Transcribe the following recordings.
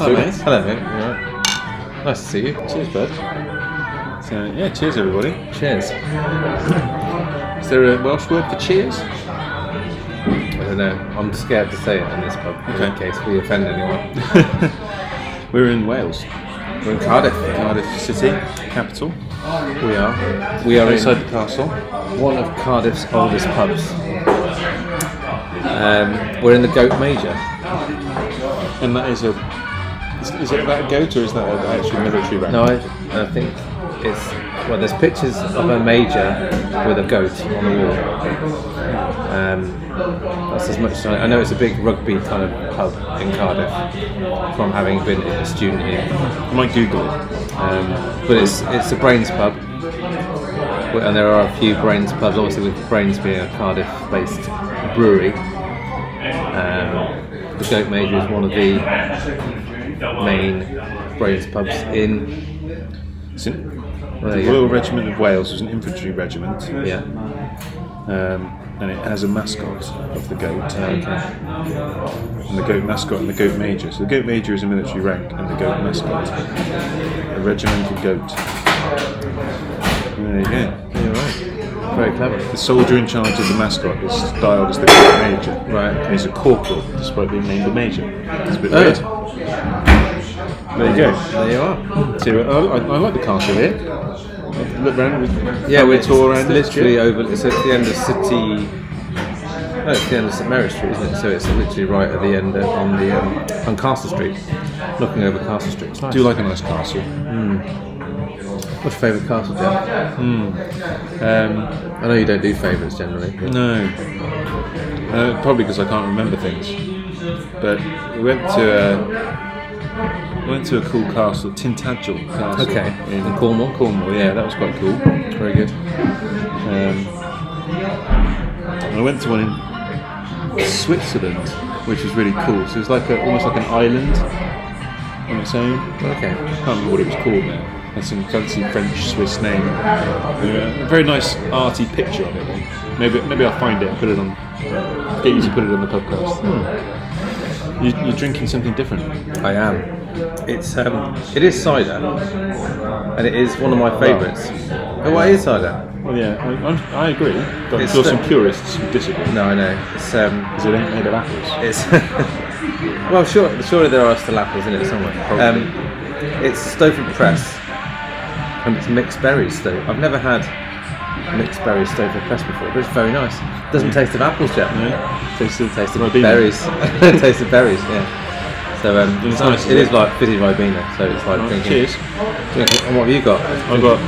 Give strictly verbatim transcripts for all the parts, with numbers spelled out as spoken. Hello, mate. Hello, mate. Right. Nice to see you. Cheers, bud. So, yeah, cheers, everybody. Cheers. Is there a Welsh word for cheers? I don't know. I'm scared to say it in this pub, okay, in case we offend anyone. We're in Wales. We're in Cardiff. Cardiff City, capital. We are. We are inside the castle. One of Cardiff's oldest pubs. Um, we're in the Goat Major. And that is a... Is, is it that a goat or is that an actual military rank? No, I, I think it's... Well, there's pictures of a major with a goat on the wall. Um, that's as much as I, I know. It's a big rugby kind of pub in Cardiff from having been a student here. You might Google it. Um, but it's, it's a Brains pub. And there are a few Brains pubs, obviously with Brains being a Cardiff-based brewery. Um, the Goat Major is one of the main Brains pubs in... Well, the Royal Regiment of Wales was an infantry regiment. Yeah. Um, and it has a mascot of the goat. Okay. And the goat mascot and the goat major. So the goat major is a military rank and the goat mascot. A regimental goat. There you go. You're right. Very clever. The soldier in charge of the mascot is styled as the goat major. Right. And he's a corporal, despite being named a major. It's a bit weird. There you go. There you are. So, uh, I, I like the castle here. Look round. With yeah, we're tour around. It's literally yeah. over. It's at the end of City. No, it's the end of Saint Mary Street, isn't it? So it's literally right at the end of, on the um, on Castle Street, looking over Castle Street. It's nice. Do you like a nice castle? Mm. What's your favourite castle, Dan? Mm. Um, I know you don't do favourites generally. No. Uh, probably because I can't remember things. But we went to. Uh, Went to a cool castle, Tintagel Castle. Okay. In, in Cornwall. Cornwall, yeah, that was quite cool. Very good. Um, I went to one in Switzerland, which was really cool. So it's like a, almost like an island on its own. Okay. I can't remember what it was called now. That's some fancy French Swiss name. Yeah. A very nice arty picture of it. Maybe maybe I'll find it and put it on. Get you to put it on the podcast. Hmm. You, you're drinking something different. I am. It's um, it is cider, and it is one of my favourites. Oh, why is cider? Well, yeah, I, I agree. But there's some purists who disagree. No, I know. It's um, is it made of apples? It's well, sure, surely there are still apples in it somewhere. Um, it's Stowford Press, and it's mixed berries. Though I've never had mixed berry Stowford Press before, but it's very nice. It doesn't taste of apples yet. Yeah. It tastes of berries. It tastes of berries. Yeah. So um, it's nice, it is it? like fizzy Ribena, so it's like drinking. Cheers. Drinking. And what have you got? I've got,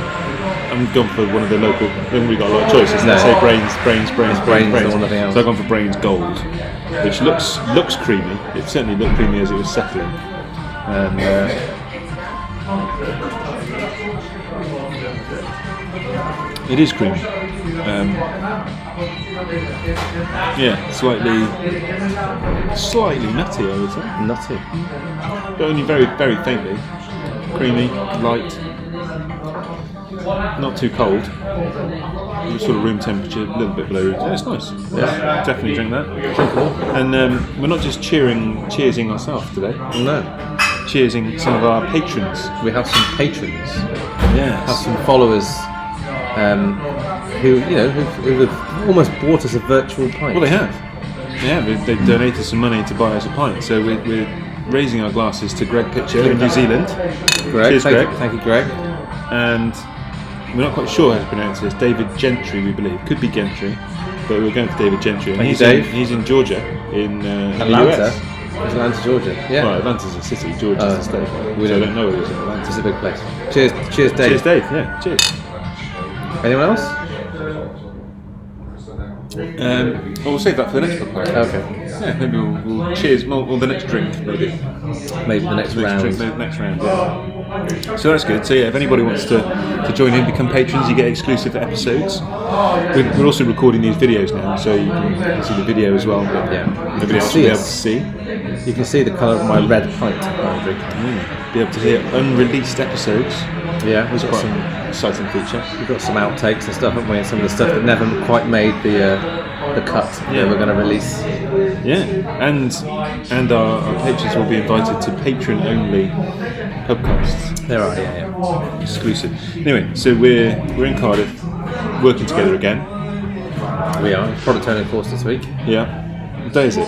I'm gone for one of the local, then we've got a lot of choices. No. Say Brains, Brains, Brains, it's Brains, Brains. Brains. Else. So I've gone for Brains Gold, which looks looks creamy. It certainly looked creamy as it was settling. Um, uh, it is creamy. Um, Yeah, slightly, slightly nutty, I would say. Nutty, but only very, very faintly. Creamy, light, not too cold. Sort of room temperature, a little bit below. Yeah, it's nice. Yeah, definitely drink that. And um, we're not just cheering, cheersing ourselves today. No, cheersing some of our patrons. We have some patrons. Yeah, have some followers. Um, who you know who've, who've almost bought us a virtual pint. Well, they have. Yeah, they, they've donated some money to buy us a pint. So we're, we're raising our glasses to Greg Pitcher in New Zealand. Greg, cheers, thank Greg. You, thank you, Greg. And we're not quite sure how to pronounce this. David Gentry, we believe, could be Gentry, but we're going for David Gentry. And thank he's you, Dave. In, he's in Georgia, in uh, Atlanta. The U S. Atlanta, Georgia. Yeah. Well, Atlanta's a city. Georgia's uh, a state. We so don't, don't know where it is. Atlanta's it's a big place. Cheers, cheers, Dave. Cheers, Dave. Yeah, cheers. Anyone else? Um, well, we'll save that for the next podcast. Okay. Yeah, maybe we'll, we'll cheers more, or the next drink, maybe. Maybe the next, the next round. Drink, the next round, yeah. So that's good. So yeah, if anybody wants to, to join in, become patrons, you get exclusive episodes. We're, we're also recording these videos now, so you can see the video as well. But yeah. Nobody else will be able to see. You can see the colour of my red pint. Mm. Be able to hear unreleased episodes. Yeah, it was quite some exciting feature. We've got some outtakes and stuff, haven't we? And some of the stuff that never quite made the uh, the cut yeah. that we're going to release. Yeah, and and our, our patrons will be invited to patron-only podcasts. There are, yeah, yeah, exclusive. Anyway, so we're we're in Cardiff, working together again. We are product owner course this week. Yeah, what day is it?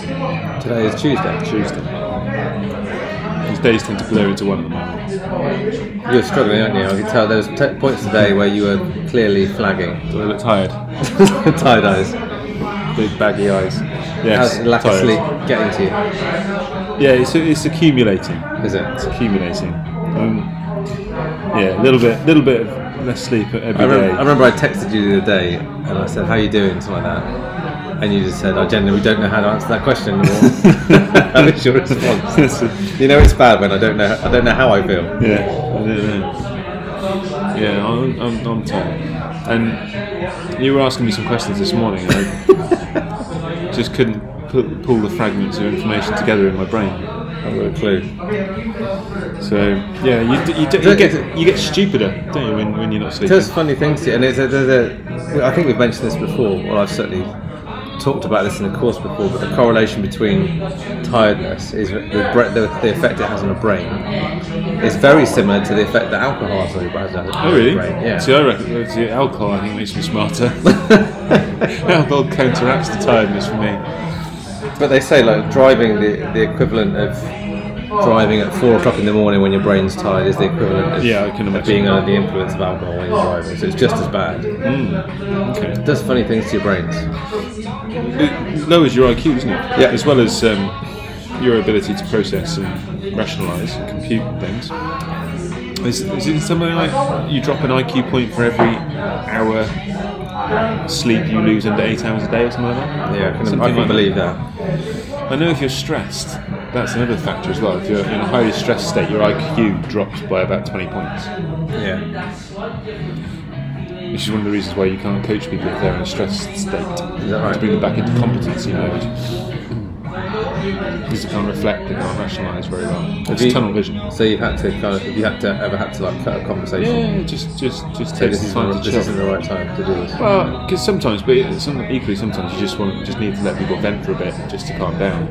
Today is Tuesday. Tuesday. These days tend to blur into one at the moment. You're struggling, aren't you? I can tell. There was t- points today where you were clearly flagging. I look tired. Tired eyes. Big baggy eyes. Yes, how's lack tired. Of sleep getting to you? Yeah, it's it's accumulating. Is it? It's accumulating. Um, yeah, a little bit, little bit of less sleep every I remember, day. I remember I texted you the other day and I said, "How are you doing?" Something like that, and you just said, "I genuinely don't know how to answer that question." That was your response. You know, it's bad when I don't know. I don't know how I feel. Yeah, I don't know. Yeah, I'm I'm, I'm tired. And you were asking me some questions this morning. And I just couldn't pull, pull the fragments of information together in my brain. I've got a clue. So yeah, you, you, do, you get you get stupider, don't you, when, when you're not sleeping? There's funny things, and it's a, there's a, I think we've mentioned this before, or I've certainly talked about this in a course before. But the correlation between tiredness is the, the, the effect it has on the brain is very similar to the effect that alcohol has on the brain. Oh really? Yeah. See, I reckon see, alcohol I think makes me smarter. Alcohol counteracts the tiredness for me. But they say like driving, the, the equivalent of driving at four o'clock in the morning when your brain's tired is the equivalent of, yeah, I can imagine, of being under the influence of alcohol when you're driving. So it's just as bad. Mm. Okay. It does funny things to your brains. It lowers your I Q, doesn't it? Yeah. As well as um, your ability to process and rationalise and compute things. Is, is it something like you drop an I Q point for every hour sleep you lose under eight hours a day or something like that? Yeah, I can, I can like believe that. that. I know if you're stressed, that's another factor as well. If you're in a highly stressed state, your I Q drops by about twenty points. Yeah. Which is one of the reasons why you can't coach people if they're in a stressed state. Is that right? To bring them back into competency mode. Because they can't reflect, they can't rationalise very well. It's tunnel vision. So you've had to kind of, have you had to ever had to like cut a conversation? Yeah, just just just take the time to chill. This isn't the right time to do this. Well, because sometimes, but equally sometimes you just want just need to let people vent for a bit just to calm down.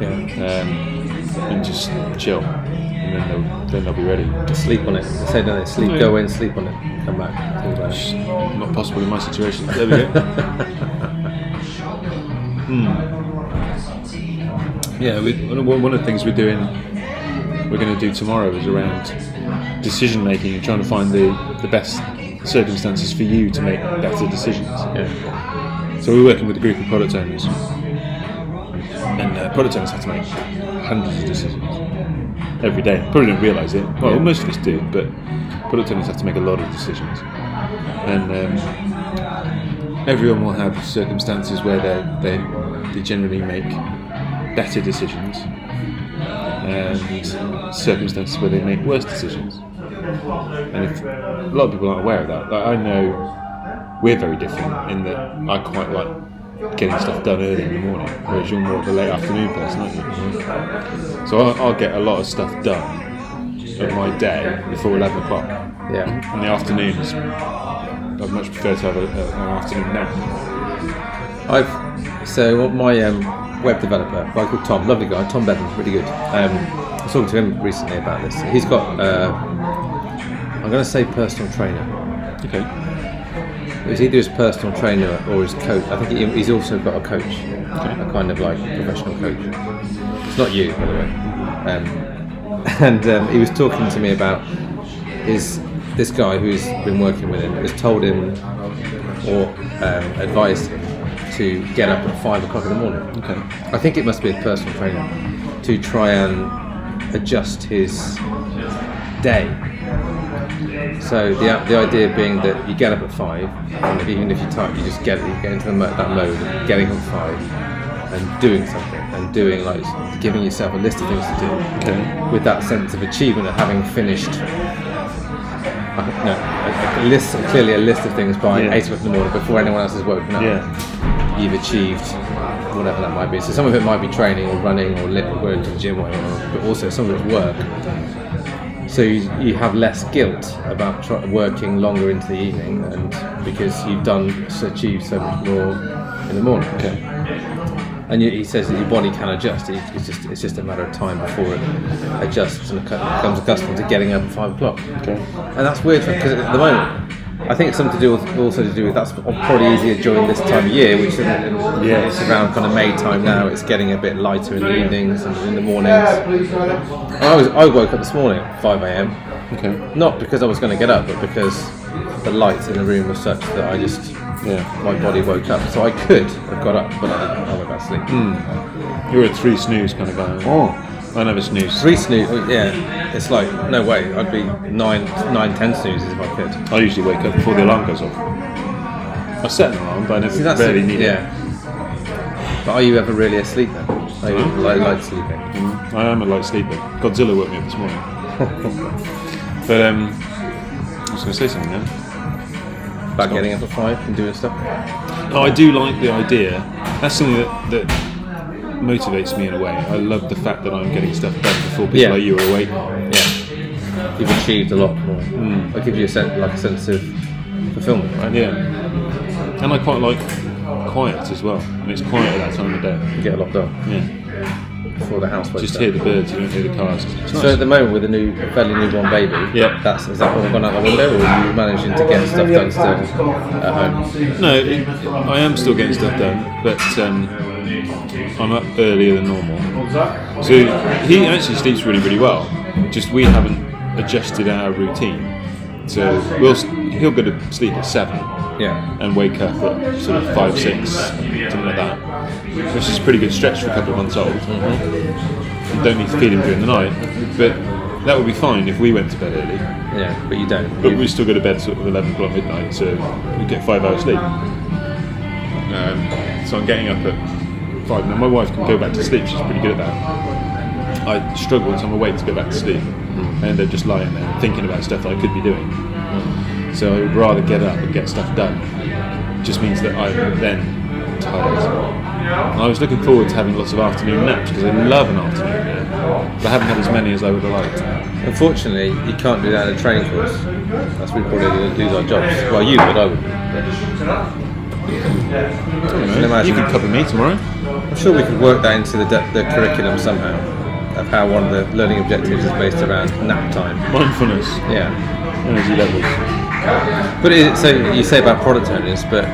Yeah. Um, and just chill, and then they'll then they'll be ready. Just sleep on it. They say no, they sleep. Yeah. Go in, sleep on it. Come back. Think about it. Not possible in my situation. There we go. Hmm. Yeah, we, one of the things we're doing, we're going to do tomorrow is around decision making and trying to find the, the best circumstances for you to make better decisions. Yeah. So we're working with a group of product owners, and uh, product owners have to make hundreds of decisions every day. Probably don't realise it. Well, yeah. Most of us do, but product owners have to make a lot of decisions, and um, everyone will have circumstances where they they they generally make better decisions and circumstances where they make worse decisions, and if a lot of people aren't aware of that. Like, I know we're very different in that I quite like getting stuff done early in the morning, whereas you're more of a late afternoon person, aren't you? So I'll, I'll get a lot of stuff done of my day before eleven o'clock. Yeah. In the afternoons I much prefer to have a, a, an afternoon nap. I've so what my um web developer, a guy called Tom, lovely guy, Tom Bevan, really good. Um, I was talking to him recently about this. He's got, uh, I'm going to say personal trainer. Okay. It was either his personal trainer or his coach. I think he, he's also got a coach, okay. A kind of like professional coach. It's not you, by the way. Um, and um, he was talking to me about his, this guy who's been working with him has told him or um, advised him to get up at five o'clock in the morning. Okay. I think it must be a personal trainer to try and adjust his day. So the the idea being that you get up at five, and if, even if you're tired, you just get you get into the, that mode of getting up at five and doing something and doing like giving yourself a list of things to do. Okay. With that sense of achievement of having finished. Uh, no, a, a list clearly a list of things by yeah. eight o'clock in the morning before anyone else has woken up. Yeah. You've achieved whatever that might be. So some of it might be training or running or going to the gym or whatever, but also some of it's work. So you, you have less guilt about try, working longer into the evening, and because you've done achieved so much more in the morning. Okay. and he says that your body can adjust. It's just it's just a matter of time before it adjusts and becomes accustomed to getting up at five o'clock. Okay. And that's weird because at the moment, I think it's something to do with, also to do with that's probably easier during this time of year, which is yeah, it's around kind of May time now. It's getting a bit lighter in the evenings and in the mornings. I was I woke up this morning at five A M Okay. Not because I was going to get up, but because the lights in the room were such that I just yeah my body woke up. So I could have got up, but I didn't. I went back to sleep. Mm. You're a three snooze kind of guy. Oh. I never snooze. Three snooze, yeah. It's like, no way, I'd be nine, nine, ten snoozes if I could. I usually wake up before the alarm goes off. I set an alarm, but I never See, that's really a, need yeah. it. But are you ever really asleep then? Are you mm-hmm. light, light sleeping? Mm-hmm. I am a light sleeper. Godzilla woke me up this morning. But um, I was going to say something then. About Stop. getting up at five and doing stuff? Oh, I do like the idea. That's something that... that motivates me in a way. I love the fact that I'm getting stuff done before people yeah. like you are awake. Yeah, you've achieved a lot more. Mm. It gives you a sense, like a sense of fulfillment, right? Yeah, and I quite like quiet as well. And it's quiet at that time of day. You get a lot done. Yeah, before the house. Just hear the birds. You don't hear the cars. It's so nice. At the moment, with a new, fairly newborn baby, yeah, that's is that all gone out the window, or are you managing to get stuff done still at home? No, it, I am still getting stuff done, but. Um, I'm up earlier than normal, so he actually sleeps really, really well. Just we haven't adjusted our routine, so we'll he'll go to sleep at seven, yeah, and wake up at sort of five, six, something like that, which is a pretty good stretch for a couple of months old. Mm-hmm. You don't need to feed him during the night, but that would be fine if we went to bed early. Yeah, but you don't. But you... we still go to bed sort of eleven o'clock midnight, so we get five hours sleep. Um, so I'm getting up at. Now my wife can go back to sleep, she's pretty good at that. I struggle once I'm awake to go back to sleep mm. and they're just lying there thinking about stuff that I could be doing. Mm. So I would rather get up and get stuff done. It just means that I'm then tired. And I was looking forward to having lots of afternoon naps because I love an afternoon nap. But I haven't had as many as I would have liked. Unfortunately, you can't do that in a training course. That's what we probably going to do our jobs. Well, you would, I would. Yeah. You could cover me tomorrow. I'm sure we could work that into the, the curriculum somehow, of how one of the learning objectives is based around nap time. Mindfulness. Yeah. Energy levels. But it, so you say about product owners, but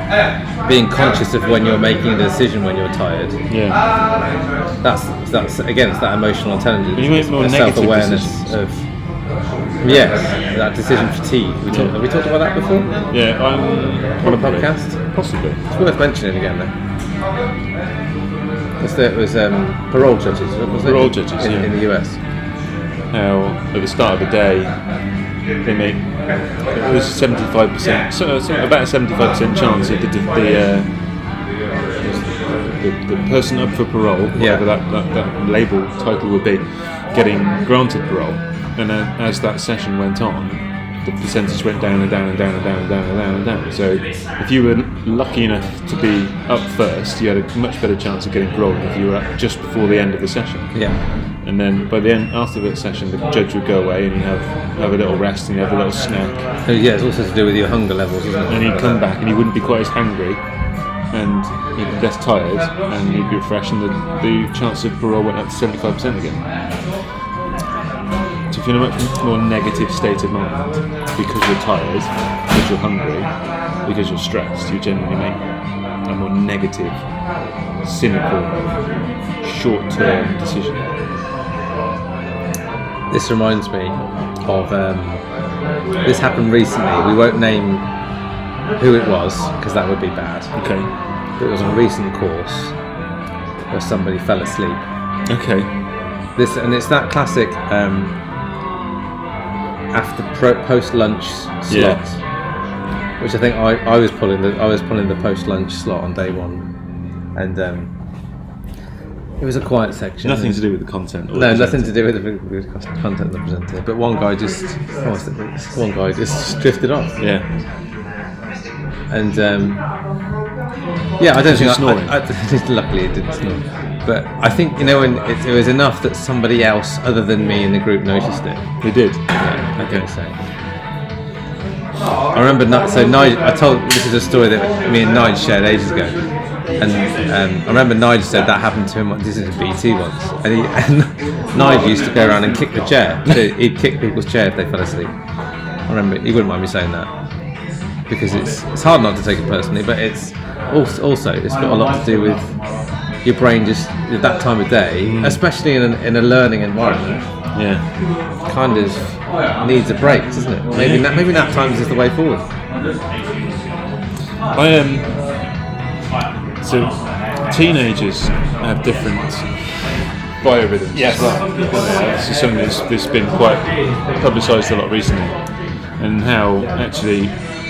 being conscious of when you're making a decision when you're tired. Yeah. That's, that's again, it's that emotional intelligence. You make more self-awareness of... Yes, that decision fatigue. We talk, have we talked about that before? Yeah. I'm, on a podcast? Possibly. It's worth mentioning again though. It was um, parole judges, was it? Parole judges, in, yeah. in the U S. Now, at the start of the day, they make it was seventy-five percent, so, so about a seventy-five percent chance that the the, the, uh, the the person up for parole, whatever yeah. that, that, that label title would be, getting granted parole. And then as that session went on, the percentage went down and down and down and down and down and down and down. So if you were lucky enough to be up first, you had a much better chance of getting paroled if you were up just before the end of the session. Yeah. And then by the end, after that session, the judge would go away and you'd have, have a little rest and you'd have a little snack. Yeah, it's also to do with your hunger levels, isn't it? And he'd come back and he wouldn't be quite as hungry and he'd be less tired and he'd be refreshed and the, the chance of parole went up to seventy-five percent again. You're in a much more negative state of mind because you're tired, because you're hungry, because you're stressed. You generally make a more negative, cynical, short-term decision. This reminds me of um, this happened recently. We won't name who it was because that would be bad. Okay. But it was a recent course where somebody fell asleep. Okay. This and it's that classic. Um, After pro- post-lunch slot, yeah. which I think I, I was pulling the I was pulling the post-lunch slot on day one, and um, it was a quiet section. Nothing to do with the content. Or no, the nothing to do with the, with the content of the presenter. But one guy just oh, one guy just drifted off. Yeah. And um, yeah, I don't think snoring. I, I, luckily it didn't snore. But I think you know, and it, it was enough that somebody else other than me in the group noticed it. They did. Yeah. Okay. So I remember, so Nigel, I told, this is a story that me and Nigel shared ages ago. And um, I remember Nigel said that happened to him at B T once, and, he, and Nigel used to go around and kick the chair. He'd kick people's chair if they fell asleep. I remember he wouldn't mind me saying that, because it's it's hard not to take it personally, but it's also, also it's got a lot to do with your brain just at that time of day, mm. especially in an, in a learning environment. Yeah, kind of needs a break, doesn't it? Maybe yeah. na maybe nap times is the way forward. I um. So teenagers have different biorhythms. Yes. This is something that's, that's been quite publicised a lot recently, and how actually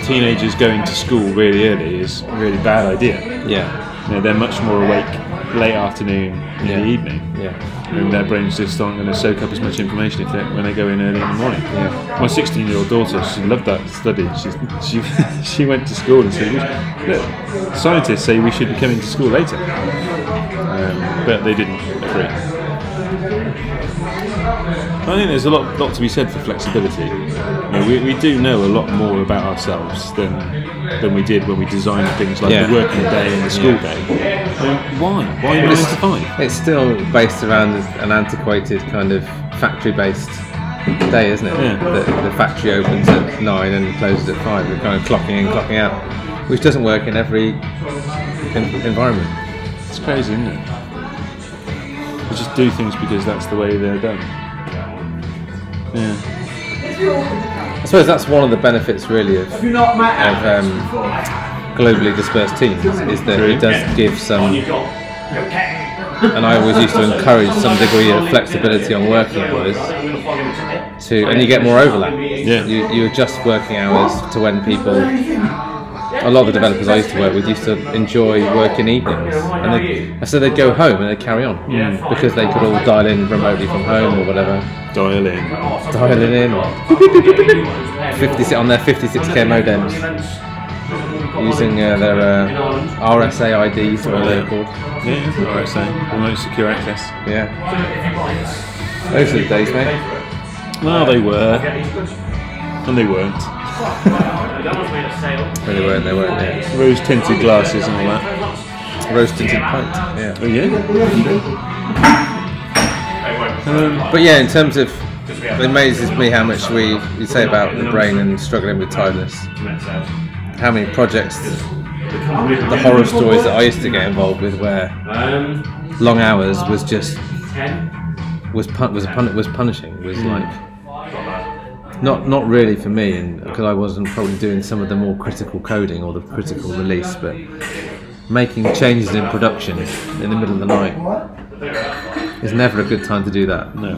teenagers going to school really early is a really bad idea. Yeah. You know, they're much more awake late afternoon in yeah. the evening. Yeah. And their brains just aren't going to soak up as much information if they, when they go in early in the morning. Yeah. My sixteen-year-old daughter, she loved that study. She she, she went to school and said, "Look, scientists say we should be coming to school later," um, but they didn't agree. I think there's a lot lot to be said for flexibility. You know, we we do know a lot more about ourselves than than we did when we designed things like yeah. the working day and the school yeah. day. Um, why? Why nine to five? It's still based around an antiquated kind of factory-based day, isn't it? Yeah. The, the factory opens at nine and closes at five. We're kind of clocking in, clocking out, which doesn't work in every environment. It's crazy, isn't it? We just do things because that's the way they're done. Yeah. I suppose that's one of the benefits, really, of. Have you not met of um, globally dispersed teams is that it does give some, and I always used to encourage some degree of flexibility on working hours, to, and you get more overlap. Yeah. You, you adjust working hours to when people, a lot of the developers I used to work with used to enjoy working evenings, and they, so they'd go home and they'd carry on, mm. because they could all dial in remotely from home or whatever. Dial in. Dialing in. fifty, on their fifty-six K modems. Using uh, their uh, R S A I Ds, or what they're called. Yeah, R S A, remote secure access. Yeah. Those are the days, mate. Well, they were. And they weren't. Well, they weren't, they weren't, yeah. Rose tinted glasses and all that. Rose tinted pint, yeah. Oh, yeah? um, but yeah, in terms of. It amazes me how much we, we say about the brain and struggling with tiredness. How many projects, the horror stories that I used to get involved with, where long hours was just was pun was pun was punishing, was like not not really for me, and because I wasn't probably doing some of the more critical coding or the critical release, but making changes in production in the middle of the night is never a good time to do that. No.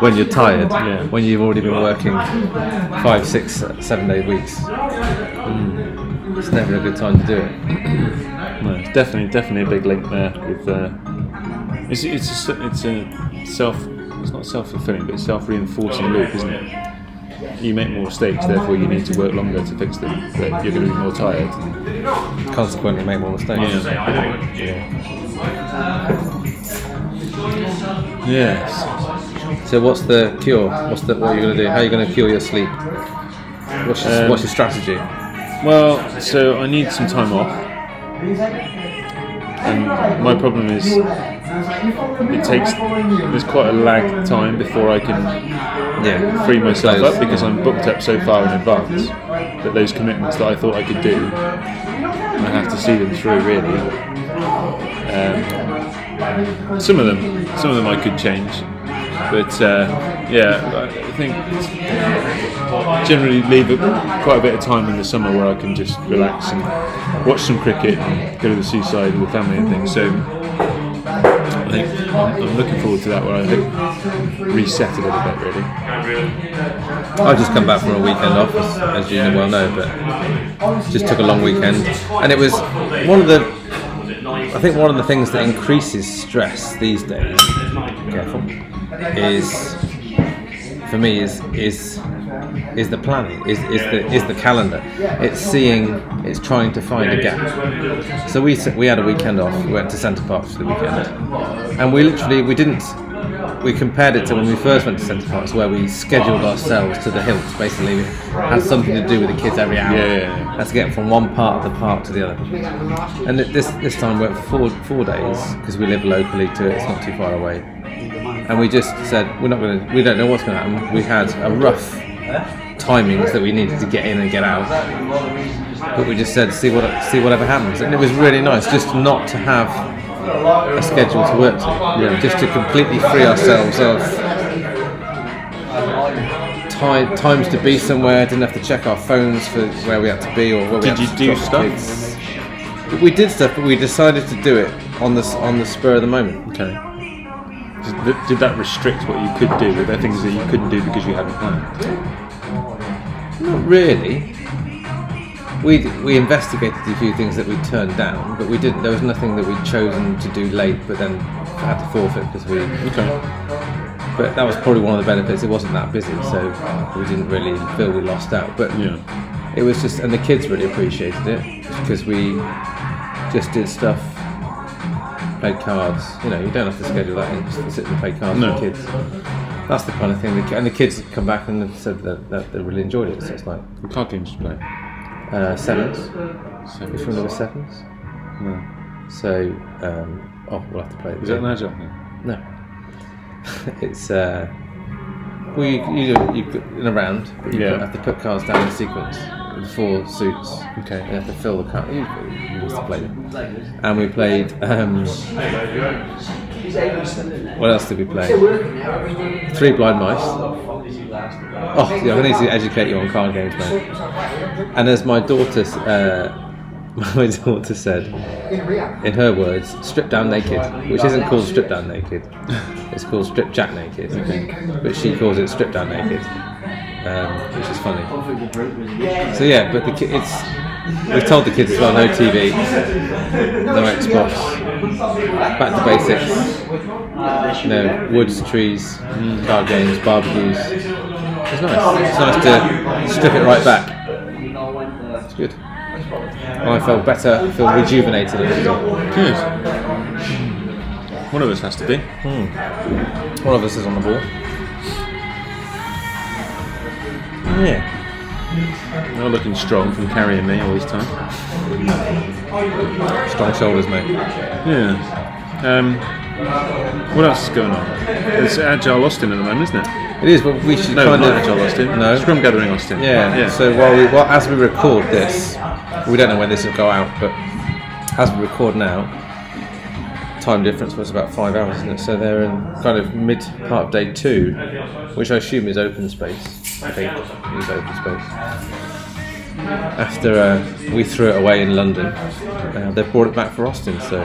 When you're tired, yeah. when you've already been working five, six, seven day weeks, mm. it's never a good time to do it. No, it's definitely, definitely a big link there. With uh, it's it's a, it's a self, it's not self-fulfilling, but it's self-reinforcing loop, isn't it? You make more mistakes, therefore you need to work longer to fix them. But you're going to be more tired, and consequently make more mistakes. Yeah. yeah. Yes. So what's the cure? What's the, what are you going to do? How are you going to cure your sleep? What's your, um, what's your strategy? Well, so I need some time off. And my problem is it takes, there's quite a lag time before I can yeah. free myself Close. up, because I'm booked up so far in advance that those commitments that I thought I could do, I have to see them through, really. Um, some of them, some of them I could change. But uh, yeah, I think generally leave quite a bit of time in the summer where I can just relax and watch some cricket and go to the seaside with the family and things. So I think I'm looking forward to that, where I hope reset a little bit, really. I've just come back from a weekend off, as you well know, but just took a long weekend, and it was one of the. I think one of the things that increases stress these days, careful, is for me is is is the planning, is is the is the calendar. It's seeing, it's trying to find a gap. So we we had a weekend off. We went to Centre Parcs for the weekend, and we literally we didn't we compared it to when we first went to Centre Parcs, where we scheduled ourselves to the hilt. Basically, we had something to do with the kids every hour. Yeah, yeah. Had to get from one part of the park to the other. And this this time we went for four four days because we live locally to it. It's not too far away. And we just said we're not going to. We don't know what's going to happen. We had a rough timings that we needed to get in and get out. But we just said see what see whatever happens. And it was really nice just not to have a schedule to work to, yeah. Just to completely free ourselves of time, times to be somewhere. Didn't have to check our phones for where we had to be or where we had to drop the kids. Did you do stuff? We did stuff, but we decided to do it on the on the spur of the moment. Okay. Did that restrict what you could do? Were there things that you couldn't do because you hadn't planned? Not really. We, we investigated a few things that we turned down, but we didn't. There was nothing that we'd chosen to do late, but then had to forfeit because we. Okay. But that was probably one of the benefits. It wasn't that busy, so we didn't really feel we lost out. But yeah, it was just, and the kids really appreciated it because we just did stuff, played cards. You know, you don't have to schedule that in. Just sit and play cards no. with kids. That's the kind of thing. And the kids come back and said that, that they really enjoyed it. So it's like what card games to play. Uh, sevens. sevens. Which one was sevens? No. So, um, oh, we'll have to play it. Is that Nigel? No. It's, uh, well, you, you, do, you put in a round, but you yeah. put, have to put cards down in sequence, in four suits. Okay. And you have to fill the card. You, you must have played it. And we played, um, what else did we play? Three blind mice. Oh, I'm going to need to educate you on card games, mate. And as my daughter, uh, my daughter said, in her words, strip down naked, which isn't called strip down naked. It's called strip jack naked, okay. But she calls it strip down naked, um, which is funny. So yeah, but the ki it's we've told the kids as well, no T V, no Xbox, back to basics, no woods, trees, card games, barbecues. It's nice. It's nice to strip it right back. It's good. I felt better, feel rejuvenated. Good. One of us has to be. Hmm. One of us is on the ball. Yeah. You're looking strong from carrying me all this time. Strong shoulders, mate. Yeah. Um, what else is going on? It's Agile Austin at the moment, isn't it? It is, but we should no, kind not of Agile Austin. No, Scrum Gathering Austin. Yeah. yeah. So while we, well, as we record this, we don't know when this will go out, but as we record now, time difference was about five hours, isn't it? So they're in kind of mid part of day two, which I assume is open space. I think it is open space. After uh, we threw it away in London, uh, they brought it back for Austin. So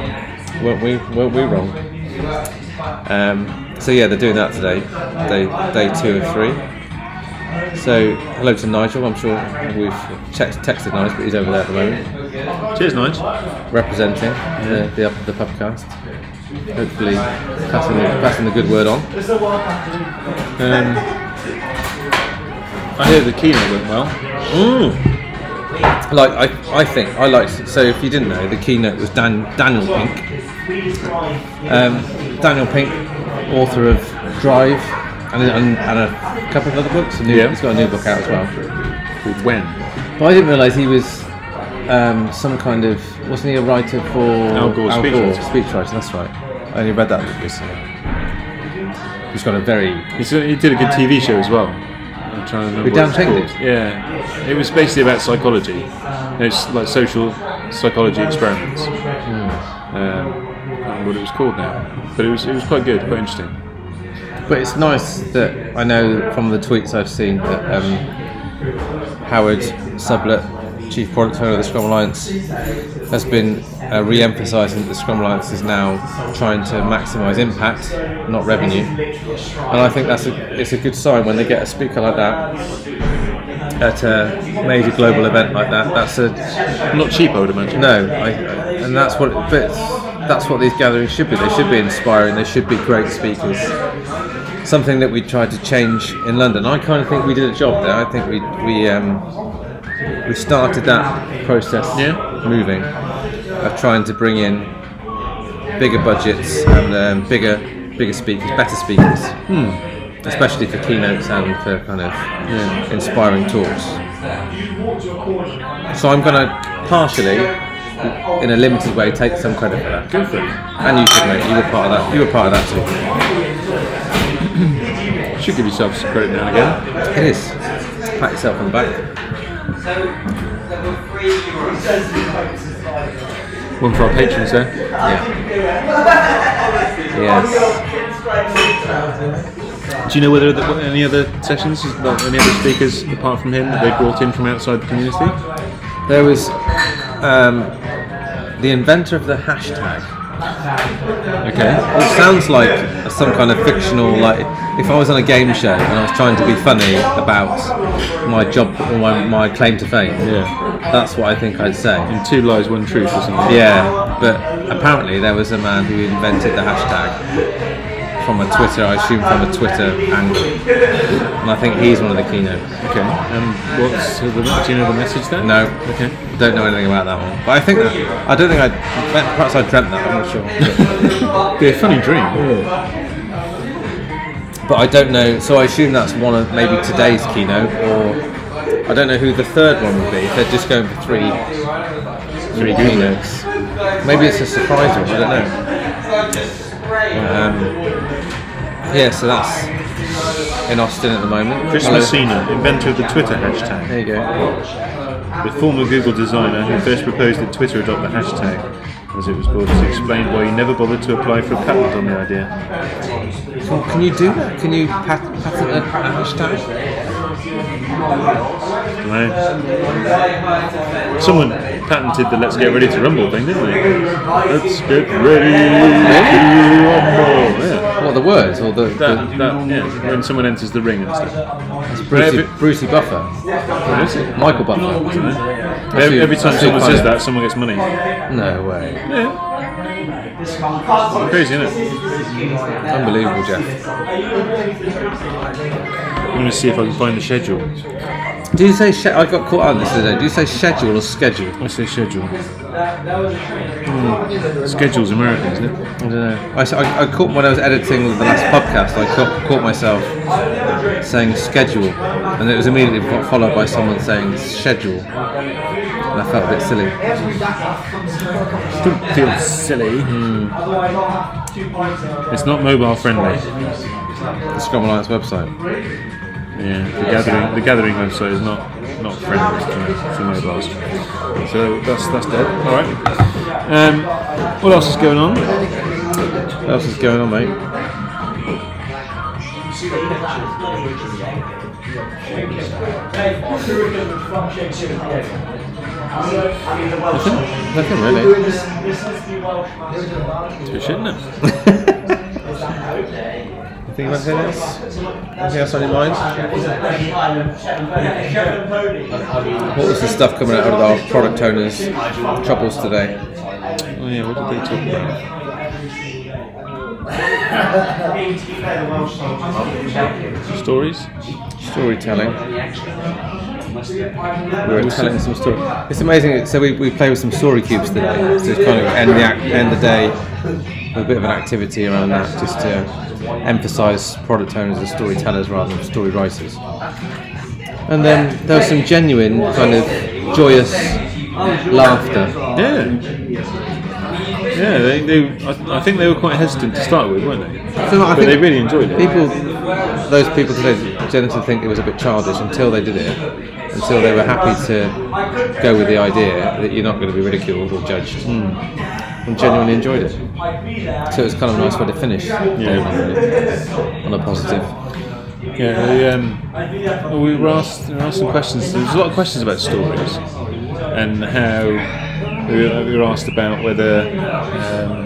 weren't we? Weren't we wrong? Um, So yeah, they're doing that today, day, day two of three. So hello to Nigel, I'm sure we've checked, texted Nigel, but he's over there at the moment. Cheers Nigel. Representing yeah. the, the, the pubcast. Hopefully passing the, passing the good word on. Um, I hear the keynote went well. Mm. Like, I, I think, I liked it. So if you didn't know, the keynote was Dan, Daniel Pink. Um, Daniel Pink. Author of Drive and, and, and a couple of other books. A new, yeah. He's got a new book out as well called When. But I didn't realise he was um, some kind of wasn't he a writer for Al Gore, Al Gore speechwriter? That's right. I only read that book recently. He's got a very. He's, he did a good T V show as well. I'm trying to remember. What it's called. Yeah, it was basically about psychology. And it's like social psychology experiments. Mm. Um, what it was called now, but it was it was quite good, quite interesting. But it's nice that I know from the tweets I've seen that um, Howard Sublet, Chief Product Owner of the Scrum Alliance, has been uh, re-emphasising that the Scrum Alliance is now trying to maximise impact, not revenue. And I think that's a, it's a good sign when they get a speaker like that at a major global event like that. That's a not cheap, I would imagine. No, I, and that's what it fits. That's what these gatherings should be. They should be inspiring. They should be great speakers. Something that we tried to change in London. I kind of think we did a job there. I think we we um, we started that process yeah. moving of trying to bring in bigger budgets and um, bigger bigger speakers, better speakers, hmm. especially for keynotes and for kind of yeah. inspiring talks. So I'm going to partially, in a limited way, take some credit for that. Good for it. And you should, mate. You were part of that. You were part of that too. Should give yourself some credit now and again. It is. Pat yourself on the back. One for our patrons there. Yeah. Yes. Do you know whether the, any other sessions, any other speakers apart from him that they brought in from outside the community? There was um, the inventor of the hashtag. Okay. It sounds like some kind of fictional, like if I was on a game show and I was trying to be funny about my job or my, my claim to fame. Yeah. That's what I think I'd say. In two lies, one truth or something. Yeah. But apparently there was a man who invented the hashtag from a Twitter, I assume from a Twitter angle. And I think he's one of the keynotes. Okay. Um, what's the, do you know the message there? No. Okay. Don't know anything about that one. But I think that, I don't think I, perhaps I dreamt that, I'm not sure. Be a funny dream. Yeah. But I don't know, so I assume that's one of maybe today's keynote, or I don't know who the third one would be. If they're just going for three, three keynotes. Maybe it's a surprise one. I don't know. Um, yeah, so that's in Austin at the moment. Chris Messina, inventor of the Twitter hashtag. There you go. The former Google designer who first proposed that Twitter adopt the hashtag, as it was called, as he explained why he never bothered to apply for a patent on the idea. Well, can you do that? Can you pat patent a hashtag? I don't know. Someone patented the Let's Get Ready to Rumble thing, didn't they? Let's get ready to rumble. Yeah. What, the words? Or the, that, the that, yeah, when someone enters the ring and stuff. It's Brucey, Brucey Buffer. What is it? Michael Buffer. Every, every time someone says that, someone gets money. No way. Yeah. It's crazy, isn't it? Unbelievable, Jeff. I'm going to see if I can find the schedule. Do you say, I got caught on this today, do you say schedule or schedule? I say schedule. Mm. Schedule's American, isn't it? I don't know. I, I, I caught, when I was editing the last podcast, I caught, caught myself saying schedule, and it was immediately followed by someone saying schedule. And I felt a bit silly. Don't feel silly. Mm. It's not mobile friendly. The Scrum Alliance website. Yeah, the gathering, the gathering website is not not friendly for mobiles. So that's that's dead. All right. Um, what else is going on? What else is going on, mate? Nothing, nothing really. It's shit, isn't it? Anything else? Anything else on your mind? What was the stuff coming out of our product owners' troubles today? Oh yeah, what did they talk about? Stories? Storytelling. We were telling some stories. It's amazing, so we, we played with some story cubes today, so it's kind of end the, act, end the day with a bit of an activity around that, just to emphasise product owners as storytellers rather than story writers. And then there was some genuine kind of joyous laughter. Yeah. Yeah, they, they, I, I think they were quite hesitant to start with, weren't they? So, no, I but think they really enjoyed it. People, those people today tended to think it was a bit childish until they did it, until they were happy to go with the idea that you're not going to be ridiculed or judged, mm. and genuinely enjoyed it. So it was kind of a nice way to finish, yeah. on a positive. Yeah, they, um, we were asked, we were asked some questions. There was a lot of questions about stories and how. We were asked about whether um,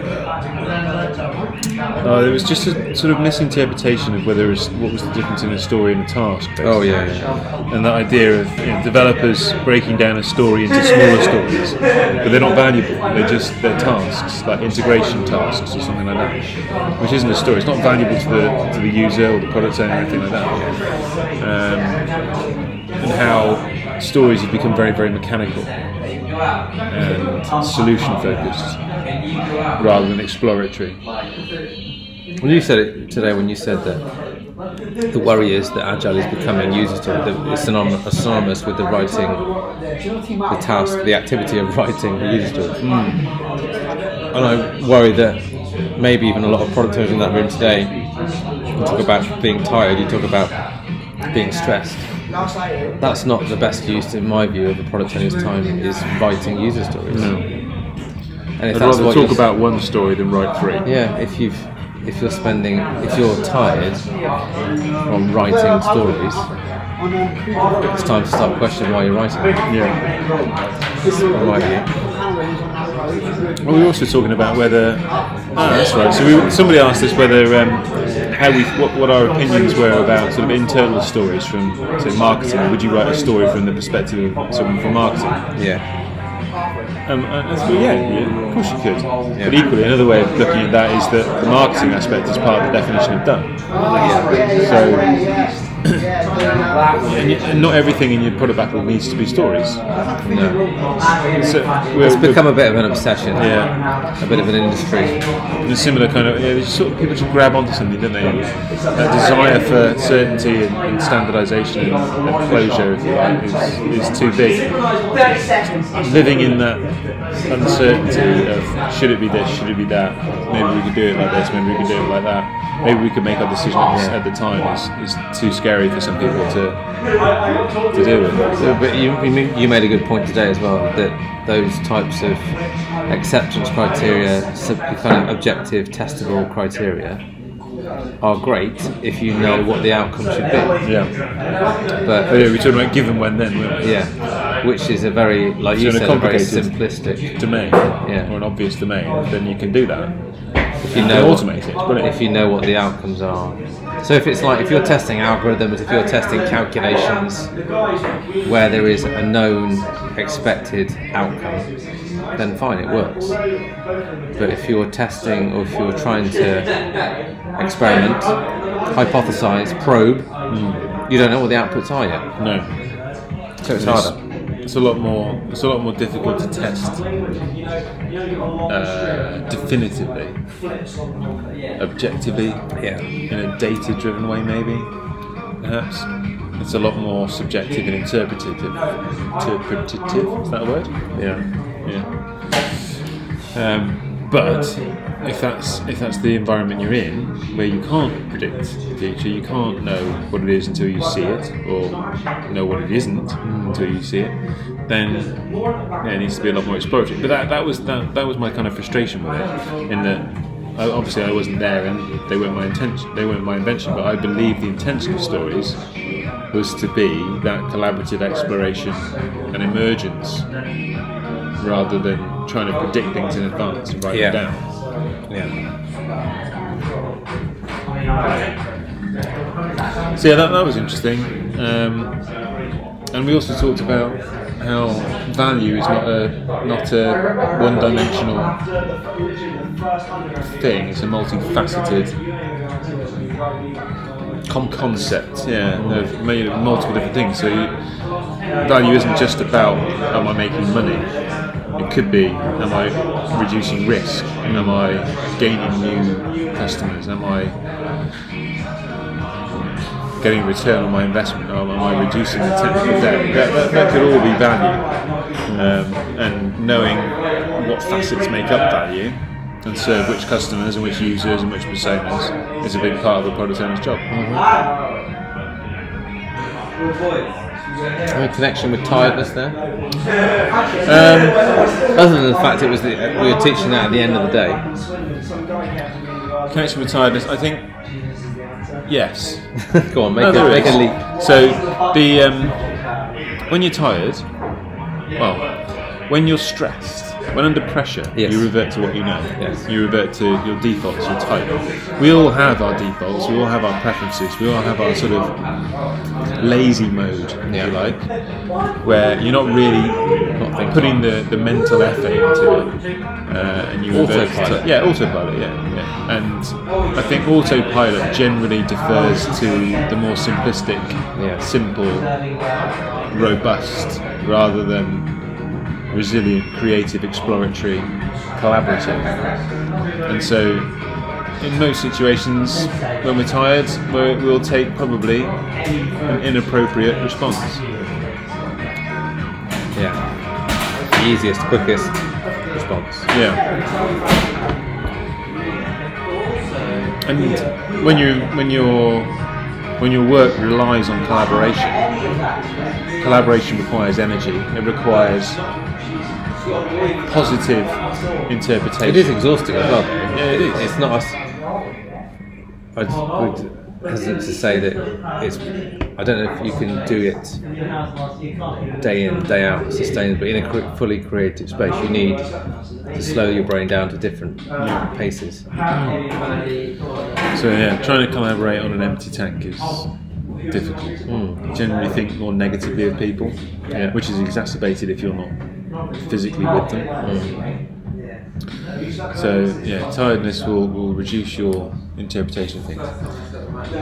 uh, there was just a sort of misinterpretation of whether what was the difference in a story and a task. Basically. Oh yeah, yeah, and the idea of you know, developers breaking down a story into smaller stories, but they're not valuable. They're just they're tasks, like integration tasks or something like that, which isn't a story. It's not valuable to the to the user or the product owner or anything like that. Um, and how stories have become very very mechanical. And solution focused rather than exploratory. Well, you said it today when you said that the worry is that Agile is becoming user talk, that it's synonymous, synonymous with the writing, the task, the activity of writing user talk. Mm. And I worry that maybe even a lot of product owners in that room today, you talk about being tired, you talk about being stressed. That's not the best use, in my view, of a product owner's time, is writing user stories. No. And if I'd that's rather talk about one story than write three. Yeah, if you've if you're spending if you're tired from writing stories, it's time to start questioning why you're writing them. Yeah. That's my view. Well, we were also talking about whether. Oh, that's right. So we, somebody asked us whether. Um, How we, what, what our opinions were about sort of internal stories from, say, marketing. Would you write a story from the perspective of someone from marketing? Yeah. Um, and so, yeah, yeah, of course you could. Yeah. But equally, another way of looking at that is that the marketing aspect is part of the definition of done. Yeah. So. And not everything in your product backlog needs to be stories. No. So we're, it's become a bit of an obsession. Yeah. A bit of an industry. And a similar kind of, yeah, sort of people just grab onto something, don't they? That desire for certainty and, and standardisation and, and closure, if you like, is, is too big. Living in that uncertainty of should it be this, should it be that, maybe we could do it like this, maybe we could do it like that, maybe we could make our decisions at the time is too scary for some people to, to do with. So, but you, you made a good point today as well, that those types of acceptance criteria, kind of objective, testable criteria, are great if you know what the outcome should be. Yeah. But oh, yeah, we're talking about given when then, weren't we? Yeah. Which is a very, like so you said, a, a very simplistic domain, yeah. Or an obvious domain, then you can do that. If you know automate it, what, if you know what the outcomes are. So if it's like, if you're testing algorithms, if you're testing calculations where there is a known expected outcome, then fine, it works. But if you're testing or if you're trying to experiment, hypothesize, probe, mm. you don't know what the outputs are yet. No. So it's harder. It's a lot more. It's a lot more difficult to test uh, definitively, objectively, yeah, in a data-driven way, maybe. Perhaps it's a lot more subjective and interpretative. Interpretative, is that a word? Yeah, yeah. Um, but if that's if that's the environment you're in, where you can't predict the future, you can't know what it is until you see it, or know what it isn't until you see it, then yeah, it needs to be a lot more exploratory. But that, that was that, that was my kind of frustration with it, in that I, obviously I wasn't there and they weren't my intention, they weren't my invention, but I believe the intention of stories was to be that collaborative exploration and emergence, rather than trying to predict things in advance and write yeah. them down. Yeah. So yeah, that, that was interesting, um, and we also talked about how value is not a not a one-dimensional thing; it's a multifaceted com concept. Yeah, of multiple different things. So you, value isn't just about am I making money. It could be, am I reducing risk? Am I gaining new customers? Am I getting a return on my investment? Am I reducing the technical debt? That, that, that could all be value. Um, and knowing what facets make up value and serve which customers and which users and which personas is a big part of a product owner's job. Mm-hmm. Any connection with tiredness there? Um, other than the fact it was the, we were teaching that at the end of the day. Connection with tiredness, I think. Yes. Go on, make, no, a, make a leap. So the um, when you're tired, well, when you're stressed, when under pressure, yes. you revert to what you know. Yes. You revert to your defaults, your type. We all have our defaults, we all have our preferences, we all have our sort of lazy mode, yeah. if you like, where you're not really not putting the, the mental effort into it. Uh, and you revert to, yeah, autopilot, yeah, yeah. And I think autopilot generally defers to the more simplistic, yeah. simple, robust, rather than resilient, creative, exploratory, collaborative. And so in most situations, when we're tired, we're, we'll take probably an inappropriate response. Yeah. The easiest, quickest response. Yeah. And when you when your when your work relies on collaboration, collaboration requires energy. It requires positive interpretation. It is exhausting as well. Yeah, it is. It's not us. I would hesitate to say that it's. I don't know if you can do it day in, day out, sustainably, but in a fully creative space, you need to slow your brain down to different yeah. paces. Mm. So yeah, trying to collaborate on an empty tank is difficult. Mm. You generally think more negatively of people, yeah. which is exacerbated if you're not physically with them. Mm. So yeah, tiredness will, will reduce your interpretation of things.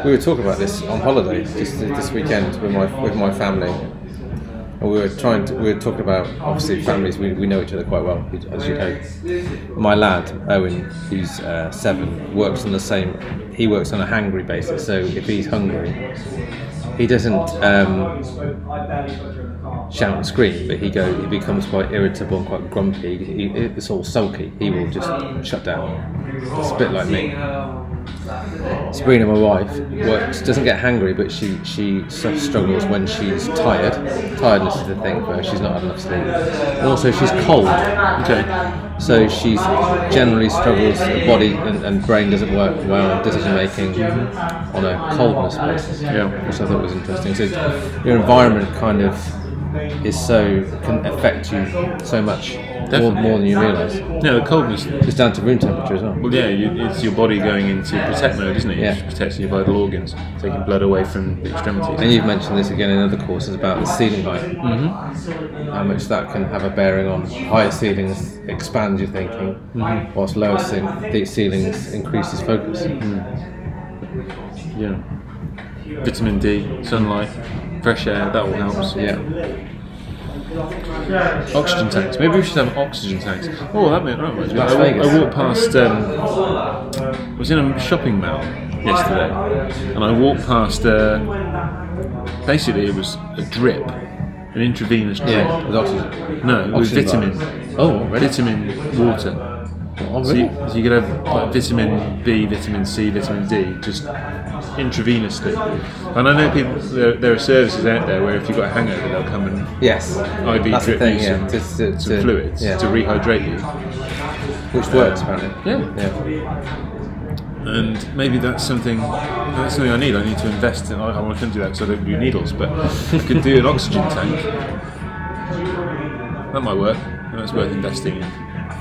We were talking about this on holiday just this weekend with my with my family, and we were trying to, we were talking about, obviously families, we, we know each other quite well, as you know. My lad Owen, who's uh, seven, works on the same he works on a hangry basis, so if he's hungry he doesn't um, shout and scream, but he go he becomes quite irritable and quite grumpy. He, it's all sulky. He will just shut down. It's a bit like me. Sabrina, my wife, works doesn't get hangry, but she she struggles when she's tired. Tiredness is the thing for her. She's not had enough sleep, and also she's cold. Okay, so she generally struggles. The body and, and brain doesn't work well decision making on a coldness basis. Yeah, which I thought was interesting. So your environment kind of is so can affect you so much. Definitely. More than you realise. No, the coldness. It's down to room temperature as well. Well, yeah, you, it's your body going into protect mode, isn't it? It's yeah. protecting your vital organs, taking blood away from the extremities. And you've mentioned this again in other courses about the ceiling height. Mm-hmm. How much that can have a bearing on higher ceilings expand your thinking, mm-hmm. whilst lower ce ceilings increases focus. Mm. Yeah. Vitamin D, sunlight, fresh air, that all helps. Yeah. Oxygen tanks. Maybe we should have oxygen tanks. Oh, that meant right. Much. Las I, Vegas. I walked past. Um, I was in a shopping mall yesterday, and I walked past. Uh, basically, it was a drip, an intravenous drip. Yeah, with oxygen. No, it was oxygen vitamin. Bars. Oh, really? Vitamin water. Oh, really? So, you, so you could have like, vitamin B, vitamin C, vitamin D, just intravenously. And I know people. There, there are services out there where if you've got a hangover, they'll come and yes, I V that's drip thing, you yeah. some, to, to, some to, fluids yeah. to rehydrate you, which um, works apparently. Yeah, yeah. And maybe that's something. That's something I need. I need to invest in. I, I want to come do that because I don't do needles, but I could do an oxygen tank. That might work. That's worth investing in.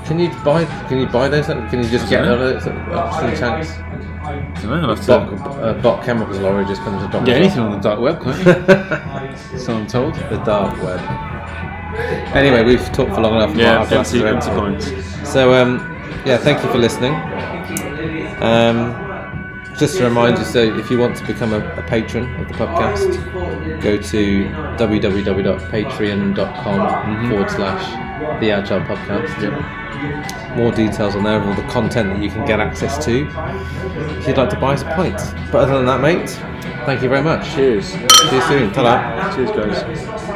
Can you buy? Can you buy those? Can you just get another oxygen tanks? I don't know. A bot uh, chemicals lorry just comes to doctor. Yeah, anything on the dark web, can't you? So I'm told. The dark web. Anyway, we've talked for long enough. Yeah, our empty, empty points. So um, yeah, thank you for listening. Um, just to remind you, so if you want to become a, a patron of the podcast, go to w w w dot patreon dot com mm-hmm. forward slash the Agile Podcast. Yep. More details on there of all the content that you can get access to if you'd like to buy us a pint. But other than that, mate, thank you very much. Cheers. See you soon. Ta-da. Cheers, guys.